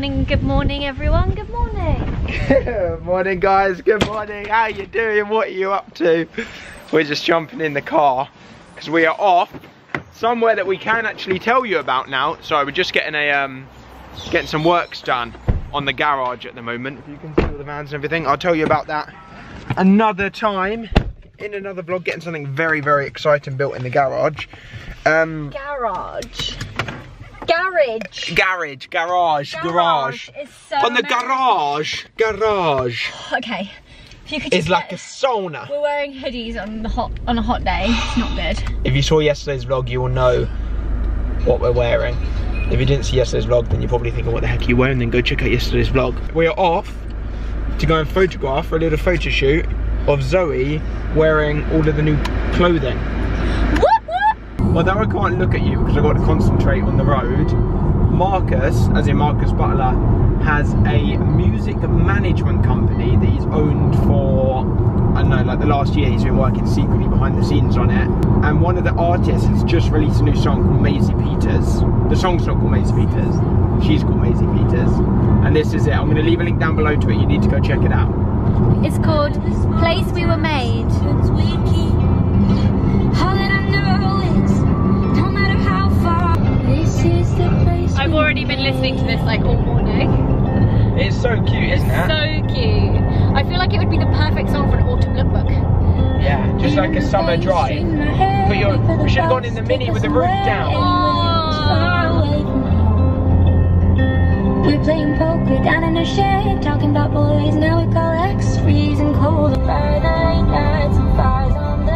Good morning everyone, good morning. Good morning guys, good morning, how you doing, what are you up to? We're just jumping in the car because we are off somewhere that we can actually tell you about now. Sorry, we're just getting a getting some works done on the garage at the moment. If you can see all the vans and everything, I'll tell you about that another time in another vlog. Getting something very, very exciting built in the garage. Garage. It's so on the amazing. Garage. Okay, if you could just, it's like a sauna. We're wearing hoodies on a hot day. It's not good. If you saw yesterday's vlog, you will know what we're wearing. If you didn't see yesterday's vlog, then you're probably thinking, what the heck are you wearing? Then go check out yesterday's vlog. We are off to go and photograph for a little photo shoot of Zoe wearing all of the new clothing. Although I can't look at you because I've got to concentrate on the road, Marcus, as in Marcus Butler, has a music management company that he's owned for, I don't know, like the last year. He's been working secretly behind the scenes on it. And one of the artists has just released a new song called Maisie Peters. The song's not called Maisie Peters. She's called Maisie Peters. And this is it. I'm going to leave a link down below to it. You need to go check it out. It's called Place We Were Made. I've already been listening to this like all morning. It's so cute, isn't it? So cute. I feel like it would be the perfect song for an autumn lookbook. Yeah, just like a summer drive. But we should have gone in the Mini with the roof down. Oh. We're playing poker down in a shed, talking about boys. Now we call X freezing cold. Friday nights and fires on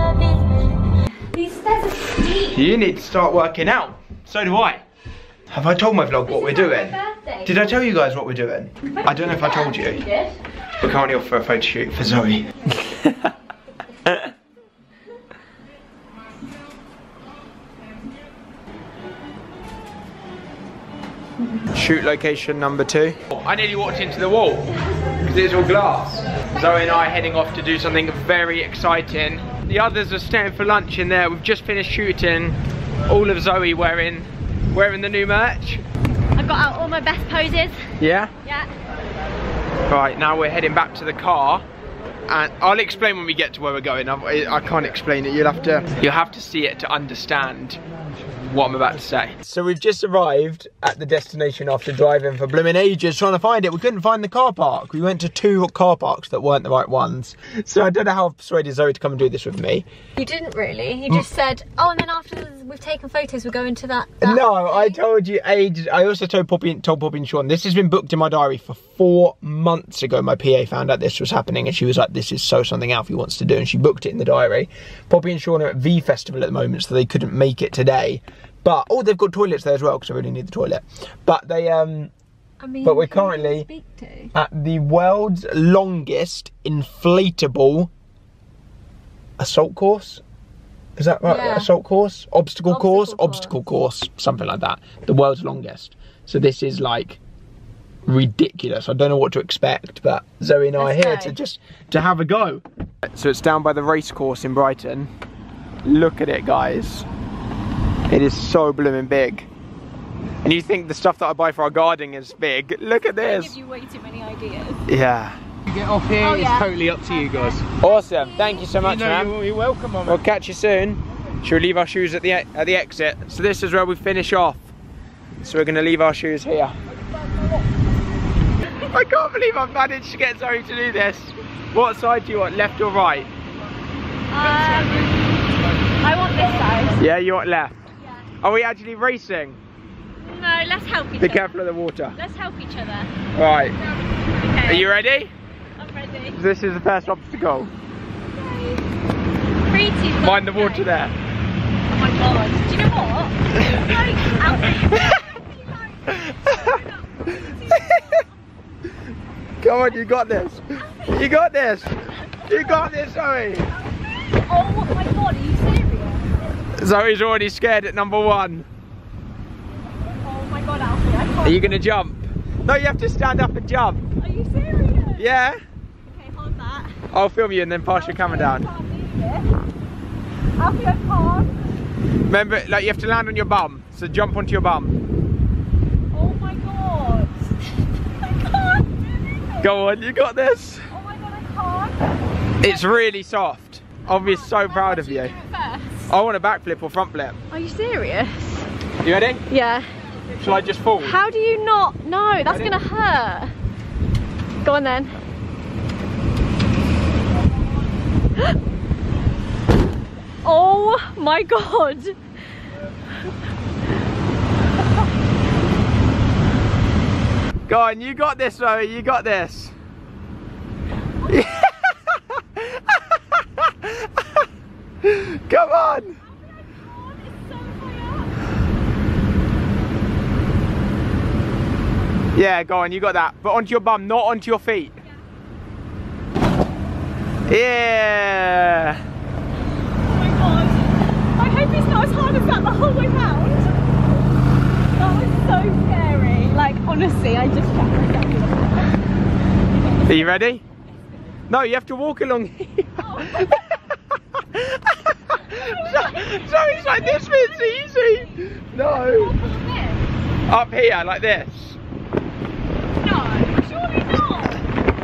the beach. These stairs are steep. You need to start working out. So do I. Have I told my vlog what we're doing? Did I tell you guys what we're doing? I don't know if I told you. We're currently off for a photo shoot for Zoe. Shoot location number 2. I nearly walked into the wall because it's all glass. Zoe and I are heading off to do something very exciting. The others are staying for lunch in there. We've just finished shooting. All of Zoe wearing the new merch. I got out all my best poses. Yeah? Yeah. Right, now we're heading back to the car and I'll explain when we get to where we're going. I can't explain it. You'll have to see it to understand what I'm about to say. So we've just arrived at the destination after driving for blooming ages trying to find it. We couldn't find the car park. We went to 2 car parks that weren't the right ones. So I don't know how I've persuaded Zoe to come and do this with me. You didn't really. You just said, oh, and then after we've taken photos, we're going to that no, thing. I told you ages. I also told Poppy and Sean, this has been booked in my diary for 4 months ago. My PA found out this was happening and she was like, this is so something Alfie wants to do, and she booked it in the diary. Poppy and Sean are at V Festival at the moment, so they couldn't make it today. But, oh, they've got toilets there as well, because I really need the toilet. But they, but we're currently at the world's longest inflatable assault course. Is that right? Yeah. Assault course? Obstacle course. Something like that. The world's longest. So this is like ridiculous. I don't know what to expect, but Zoe and I are here to have a go. So it's down by the race course in Brighton. Look at it, guys. It is so blooming big. And you think the stuff that I buy for our gardening is big. Look at this. I give you way too many ideas. Yeah. You get off here, it's totally up to you guys. Awesome. Thank you so much, man. You're welcome, man. We'll catch you soon. Shall we leave our shoes at the exit? So this is where we finish off. So we're going to leave our shoes here. I can't believe I've managed to get Zoe to do this. What side do you want, left or right? I want this side. Yeah, you want left. Yeah. Are we actually racing? No, let's help each other. Be careful of the water. Let's help each other. Right. Okay. Are you ready? I'm ready. This is the first obstacle. Okay. 3, 2, 1. Mind the water there. Oh my god. Do you know what? Come on, you got this. You got this. You got this, Zoe. Oh my god, are you serious? Zoe's already scared at number 1. Oh my god, Alfie, I can't. Are you going to jump? No, you have to stand up and jump. Are you serious? Yeah. Okay, hold that. I'll film you and then pass your camera down. Alfie, I can't. Remember, like, you have to land on your bum, so jump onto your bum. Oh my god. Go on, you got this. Oh my god, I can't. It's really soft. I'm so proud of you. Do it first. I want a backflip or front flip. Are you serious? You ready? Yeah. Shall I just fall? How do you not? No, that's gonna hurt. Go on then. Oh my god. Go on, you got this, Zoe, you got this. Come on. Yeah, go on, you got that. But onto your bum, not onto your feet. Yeah. Oh my god. I hope it's not as hard as that the whole way round. That was so scary. Like, honestly, I just shut myself. Are you ready? No, you have to walk along here. Oh. Sorry, it's like this bit's easy. No. Up here, like this.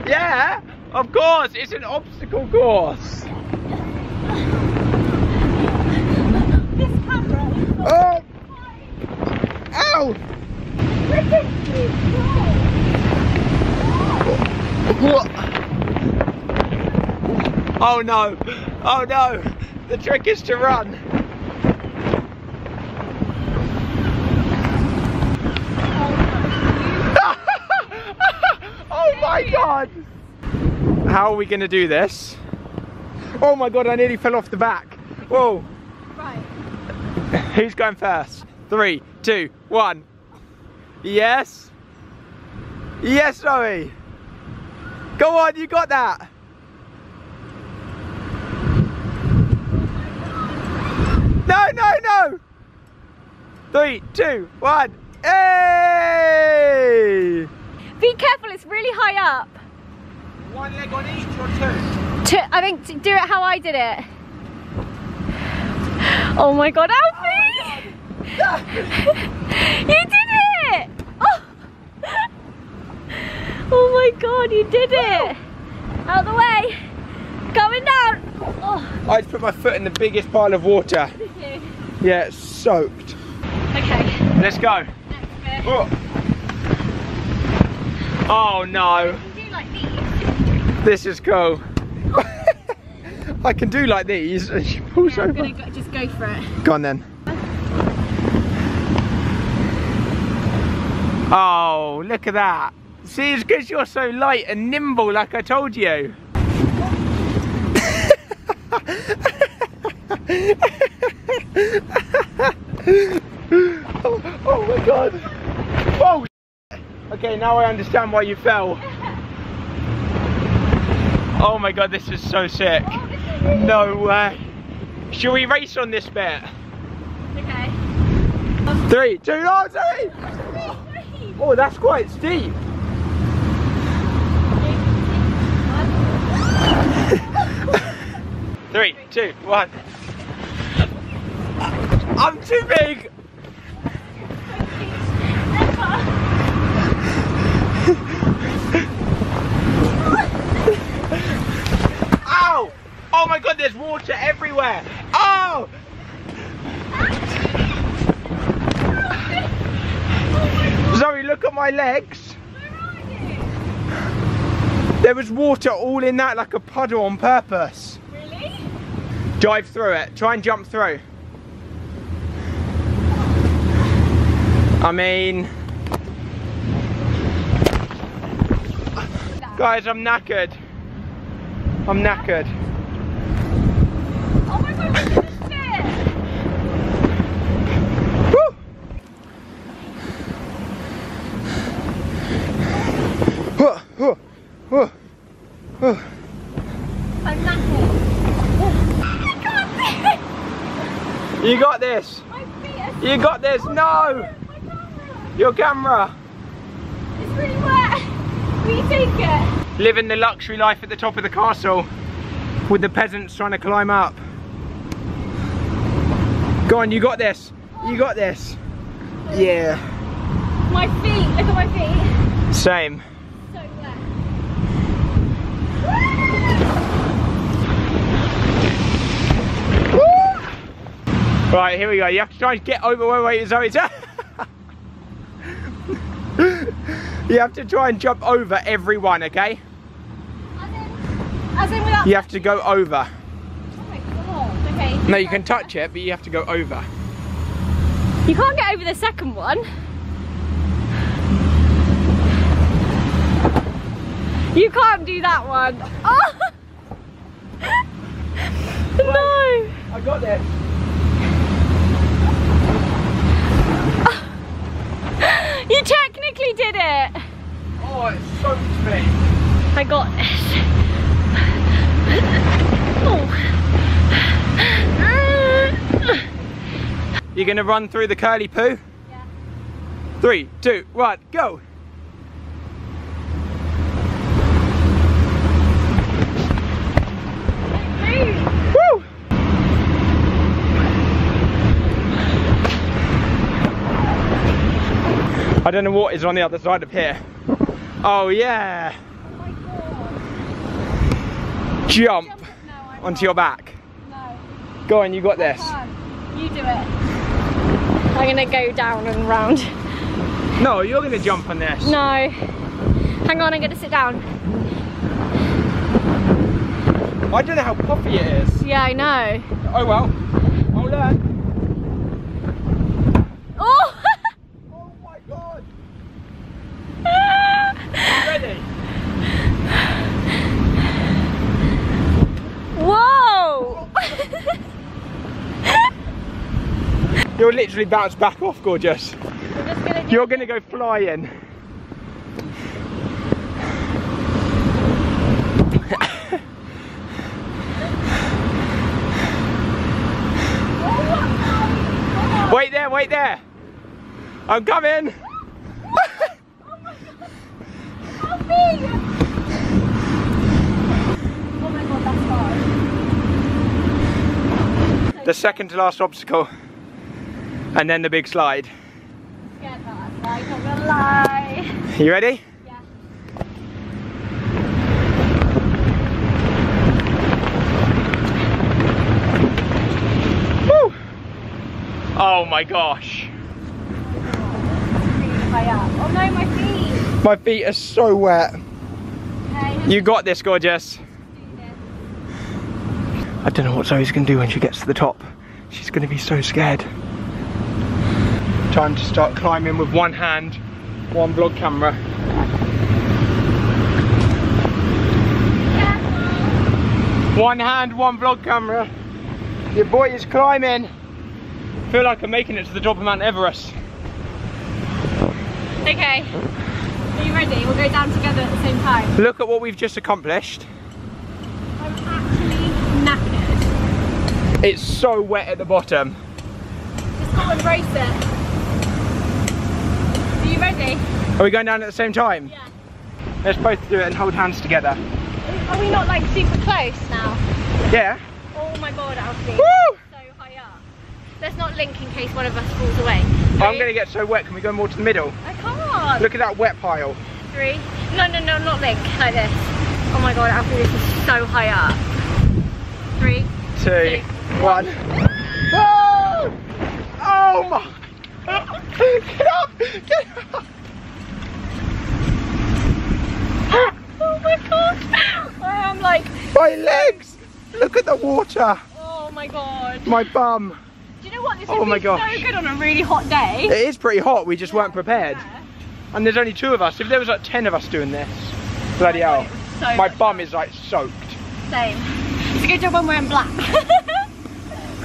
Yeah, of course, it's an obstacle course. This camera. Oh! Ow! Oh no! Oh no! The trick is to run. God. How are we gonna do this? Oh my god, I nearly fell off the back. Whoa. Right. Who's going first? 3, 2, 1. Yes. Yes, Zoe. Go on, you got that. No, no, no. 3, 2, 1. Hey! Be careful, it's really high up. One leg on each or two? I think do it how I did it. Oh my god, Alfie! Oh my god. You did it! Oh. Oh my god, you did it! Out of the way! Coming down! Oh. I just put my foot in the biggest pile of water. Did you? Yeah, it's soaked. Okay. Let's go. Next bit. Oh. Oh no. I can do like these. This is cool. Oh. I can do like these. She pulls over. I'm gonna just go for it. Go on then. Oh, look at that. See, it's because you're so light and nimble, like I told you. Oh, oh my god. Oh. Okay, now I understand why you fell. Yeah. Oh my god, this is so sick. Oh, this is really no way. Shall we race on this bit? Okay. 3, 2, 1, 3! Oh, that's quite steep. Three, 3, 2, 1. I'm too big! Ow! Oh my god, there's water everywhere! Ow! Oh! Zoe, look at my legs! Where are you? There was water all in that, like a puddle on purpose. Really? Dive through it, try and jump through. I mean... Guys, I'm knackered. I'm knackered. Oh my god, look at this shit! Woo! I'm knackered. I can't see it! You got this! My feet are so you got this! Oh, no! My camera. Your camera! It's really wet! Will you take it? Living the luxury life at the top of the castle with the peasants trying to climb up. Go on, you got this. You got this. Yeah. My feet, look at my feet. Same. So wet. Woo! Right, here we go. You have to try and get over where Zoe's at. You have to try and jump over everyone, okay? As in without... You have to go over. Oh my God. Okay. No, you can touch it, but you have to go over. You can't get over the second one. You can't do that one. Oh! No! I got this. You technically did it. Oh, it's so big. I got this. Oh. You're gonna run through the curly poo? Yeah. 3, 2, 1, go. I don't know what is on the other side of here. Oh yeah! Oh my God. Jump onto your back. No. Go on, you got this. You do it. I'm gonna go down and round. No, you're gonna jump on this. No. Hang on, I'm gonna sit down. I don't know how puffy it is. Yeah, I know. Oh well. I'll learn. You'll literally bounce back off, gorgeous. You're gonna go flying. Wait there, wait there. I'm coming. Oh my God. How big? Oh my God, that's hard. The second to last obstacle. And then the big slide. I'm scared about that slide, not gonna lie. You ready? Yeah. Woo! Oh my gosh. Oh no, my feet. My feet are so wet. Okay. You got this, gorgeous. I don't know what Zoe's gonna do when she gets to the top. She's gonna be so scared. Time to start climbing with one hand, one vlog camera. One hand, one vlog camera. Your boy is climbing. I feel like I'm making it to the top of Mount Everest. Okay, are you ready? We'll go down together at the same time. Look at what we've just accomplished. I'm actually knackered. It's so wet at the bottom. Just got to embrace it. Ready? Are we going down at the same time? Yeah. Let's both do it and hold hands together. Are we not like super close now? Yeah. Oh my God, Alfie. Woo! So high up. Let's not link in case one of us falls away. Three. I'm going to get so wet. Can we go more to the middle? I can't. Look at that wet pile. 3. No, no, no, not link. Like this. Oh my God, Alfie, this is so high up. 3, 2, 1. Oh! Oh my. Get up! Get up! Oh my God! I am like... My legs! Look at the water! Oh my God! My bum! Do you know what? This would be so good on a really hot day. It is pretty hot, we just weren't prepared. Yeah. And there's only 2 of us. If there was like 10 of us doing this, bloody hell. So my bum is like soaked. Same. It's a good job when we're in black.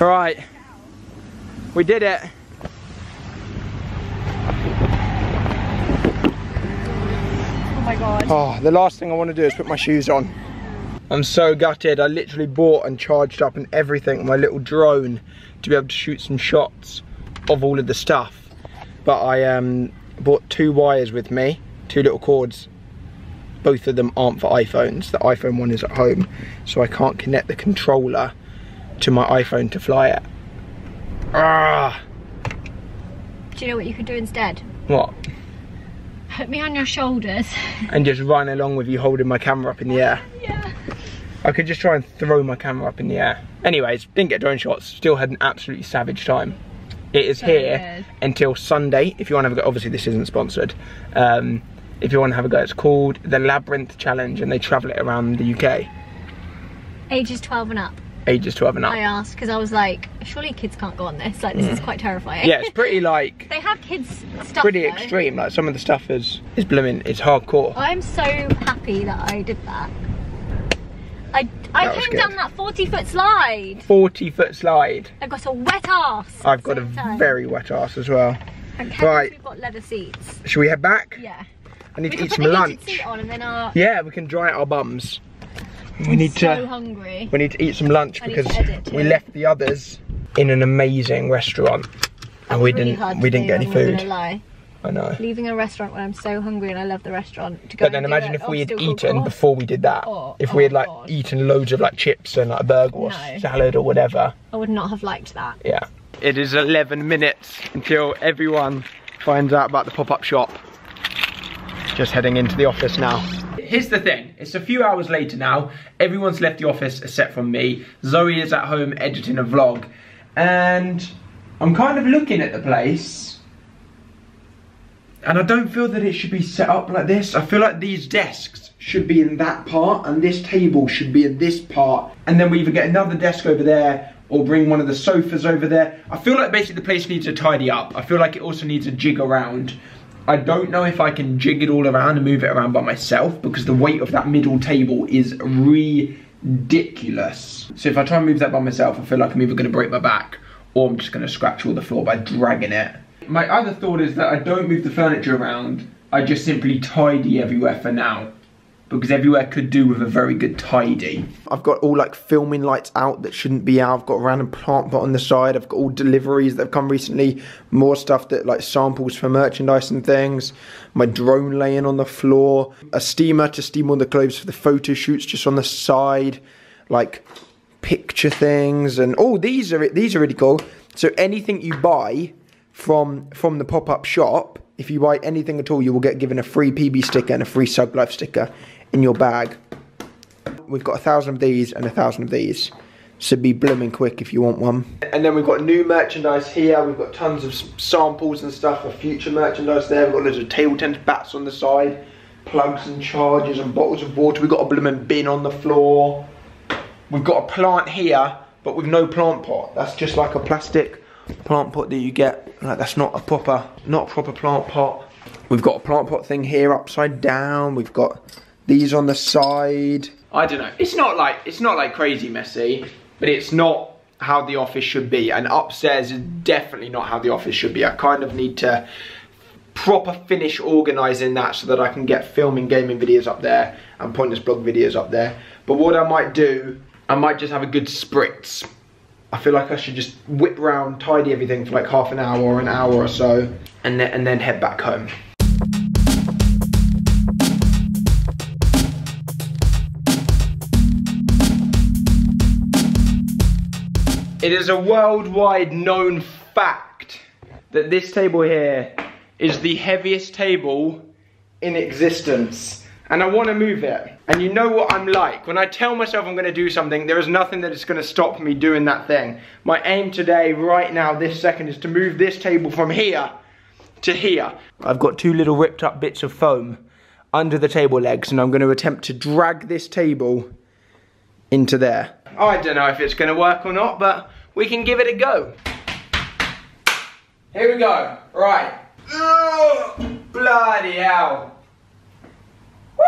Alright. We did it. Oh my God. Oh, the last thing I want to do is put my shoes on. I'm so gutted. I literally bought and charged up and everything, my little drone, to be able to shoot some shots of all of the stuff. But I bought 2 wires with me, 2 little cords. Both of them aren't for iPhones. The iPhone one is at home, so I can't connect the controller to my iPhone to fly it. Ah. Do you know what you could do instead? What? Put me on your shoulders. And just run along with you holding my camera up in the air. Yeah. I could just try and throw my camera up in the air. Anyways, didn't get drone shots, still had an absolutely savage time. It is here until Sunday. If you want to have a go, obviously this isn't sponsored. If you want to have a go, it's called the Labyrinth Challenge, and they travel it around the UK. Ages 12 and up. Ages 12 and up. I asked because I was like, surely kids can't go on this. Like, this is quite terrifying. Yeah, it's pretty like. They have kids stuff. Pretty though. Extreme. Like, some of the stuff is blooming. It's hardcore. I'm so happy that I did that. I came down that 40-foot slide. 40-foot slide. I've got a wet arse. I've got a very wet arse as well. Okay, right. We've got leather seats. Should we head back? Yeah. I need to eat some lunch. Yeah, we can dry out our bums. We need to eat some lunch because we left the others in an amazing restaurant and we didn't get any food. I know. Leaving a restaurant when I'm so hungry and I love the restaurant. To go but then imagine if we had eaten before we did that. If we had like eaten loads of like chips and like a burger or salad or whatever. I would not have liked that. Yeah. It is 11 minutes until everyone finds out about the pop-up shop. Just heading into the office now. Here's the thing, it's a few hours later now, everyone's left the office except for me. Zoe is at home editing a vlog, and I'm kind of looking at the place, and I don't feel that it should be set up like this. I feel like these desks should be in that part, and this table should be in this part, and then we either get another desk over there, or bring one of the sofas over there. I feel like basically the place needs to tidy up. I feel like it also needs a jig around. I don't know if I can jig it all around and move it around by myself because the weight of that middle table is ridiculous. So if I try and move that by myself, I feel like I'm either going to break my back or I'm just going to scratch all the floor by dragging it. My other thought is that I don't move the furniture around. I just simply tidy everywhere for now because everywhere could do with a very good tidy. I've got all like filming lights out that shouldn't be out. I've got a random plant pot on the side. I've got all deliveries that have come recently. More stuff that like samples for merchandise and things. My drone laying on the floor. A steamer to steam all the clothes for the photo shoots just on the side. Like picture things and oh, these are really cool. So anything you buy from the pop-up shop, if you buy anything at all, you will get given a free PB sticker and a free Suglife sticker in your bag. We've got 1,000 of these and 1,000 of these. So be blooming quick if you want one. And then we've got new merchandise here. We've got tons of samples and stuff for future merchandise there. We've got loads of table tennis bats on the side, plugs and chargers and bottles of water. We've got a blooming bin on the floor. We've got a plant here, but with no plant pot. That's just like a plastic plant pot that you get. Like that's not a proper plant pot. We've got a plant pot thing here upside down. We've got these on the side. I don't know. It's not like crazy messy, but it's not how the office should be. And upstairs is definitely not how the office should be. I kind of need to proper finish organising that so that I can get filming gaming videos up there and pointless blog videos up there. But what I might do, I might just have a good spritz. I feel like I should just whip round, tidy everything for like half an hour or an hour or so, and then head back home. It is a worldwide known fact that this table here is the heaviest table in existence. And I want to move it. And you know what I'm like. When I tell myself I'm going to do something, there is nothing that is going to stop me doing that thing. My aim today, right now, this second, is to move this table from here to here. I've got two little ripped up bits of foam under the table legs, and I'm going to attempt to drag this table into there. I don't know if it's going to work or not, but we can give it a go. Here we go. Right. Ugh, bloody hell. Woo!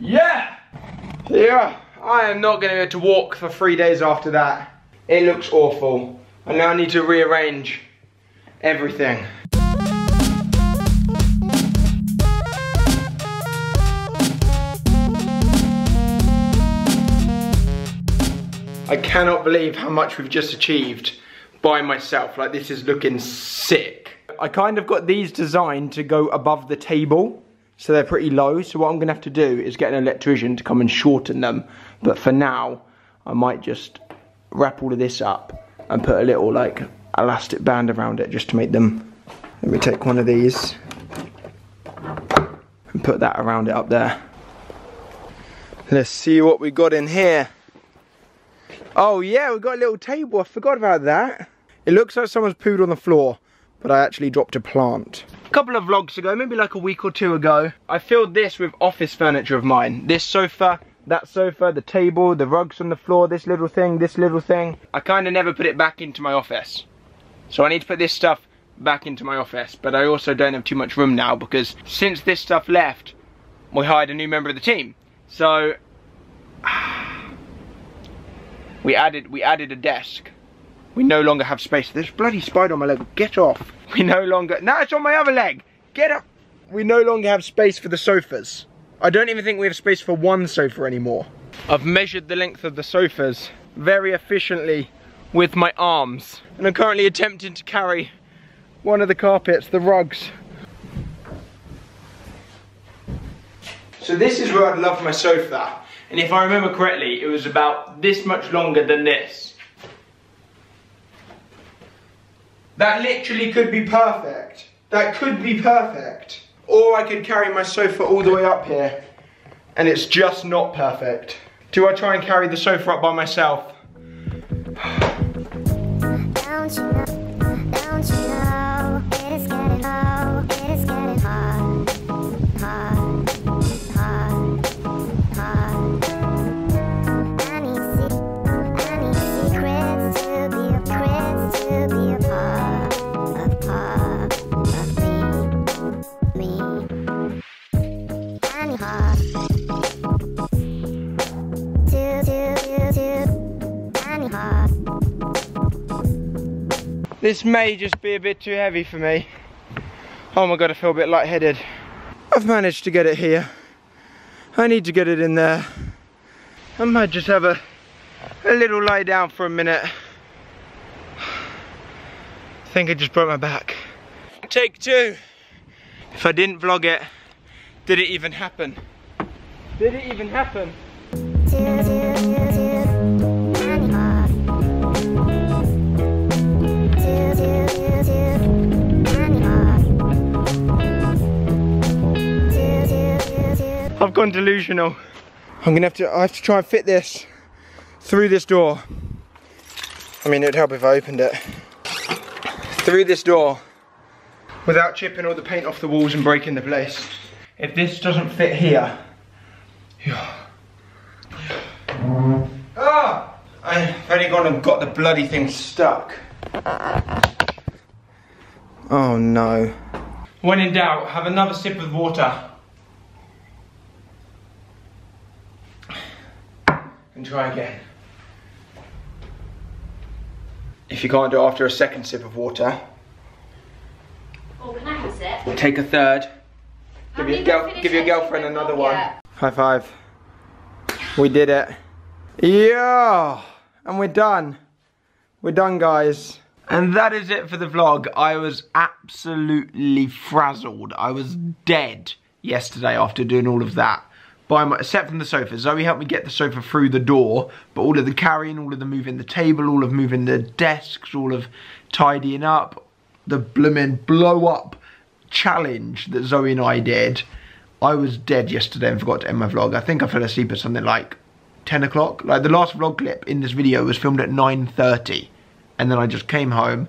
Yeah! Yeah, I am not going to be able to walk for 3 days after that. It looks awful. I now need to rearrange everything. I cannot believe how much we've just achieved by myself. Like, this is looking sick. I kind of got these designed to go above the table, so they're pretty low. So what I'm gonna have to do is get an electrician to come and shorten them. But for now, I might just wrap all of this up and put a little like elastic band around it just to make them. Let me take one of these and put that around it up there. Let's see what we got in here. Oh yeah, we got a little table. I forgot about that. It looks like someone's pooed on the floor, but I actually dropped a plant. A couple of vlogs ago, maybe like a week or two ago, I filled this with office furniture of mine. This sofa, that sofa, the table, the rugs on the floor, this little thing, this little thing. I kind of never put it back into my office. So I need to put this stuff back into my office, but I also don't have too much room now because since this stuff left, we hired a new member of the team. So we added a desk. We no longer have space. There's a bloody spider on my leg. Get off. We no longer... No, it's on my other leg. Get up. We no longer have space for the sofas. I don't even think we have space for one sofa anymore. I've measured the length of the sofas very efficiently with my arms. And I'm currently attempting to carry one of the carpets, the rugs. So this is where I'd love my sofa. And if I remember correctly, it was about this much longer than this. That literally could be perfect. That could be perfect. Or I could carry my sofa all the way up here, and it's just not perfect. Do I try and carry the sofa up by myself? Don't you know, don't you know, it is getting low, it is getting hard, hard, hard, hard. I need secrets to be a prince, to be a part of me. Anyhow, this may just be a bit too heavy for me. Oh my god, I feel a bit lightheaded. I've managed to get it here. I need to get it in there. I might just have a little lie down for a minute. I think I just broke my back. Take two. If I didn't vlog it, did it even happen? Did it even happen? I've gone delusional. I have to try and fit this through this door. I mean, it'd help if I opened it. Through this door. Without chipping all the paint off the walls and breaking the place. If this doesn't fit here... Ah! I've only gone and got the bloody thing stuck. Oh no. When in doubt, have another sip of water. And try again. If you can't do it after a second sip of water, take a third. Give your girlfriend another one. Yet? High five. We did it. Yeah! And we're done. We're done, guys. And that is it for the vlog. I was absolutely frazzled. I was dead yesterday after doing all of that. Except from the sofa. Zoe helped me get the sofa through the door, but all of the carrying, all of the moving the table, all of moving the desks, all of tidying up, the blooming blow up challenge that Zoe and I did. I was dead yesterday and forgot to end my vlog. I think I fell asleep at something like 10 o'clock. Like the last vlog clip in this video was filmed at 9:30, and then I just came home,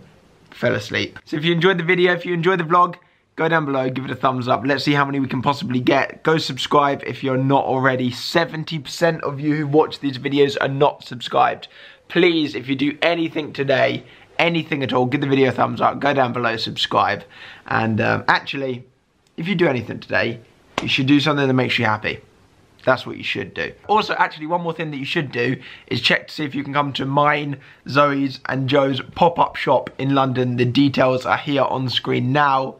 fell asleep. So if you enjoyed the video, if you enjoyed the vlog, go down below, give it a thumbs up. Let's see how many we can possibly get. Go subscribe if you're not already. 70% of you who watch these videos are not subscribed. Please, if you do anything today, anything at all, give the video a thumbs up, go down below, subscribe, and actually, if you do anything today, you should do something that makes you happy. That's what you should do. Also, actually, one more thing that you should do is check to see if you can come to mine, Zoe's, and Joe's pop-up shop in London. The details are here on screen now.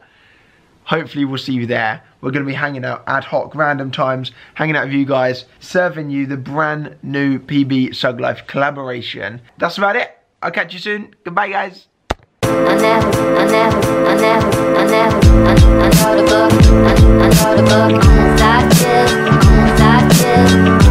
Hopefully, we'll see you there. We're going to be hanging out ad hoc, random times, hanging out with you guys, serving you the brand new PB Suglife collaboration. That's about it. I'll catch you soon. Goodbye, guys. I never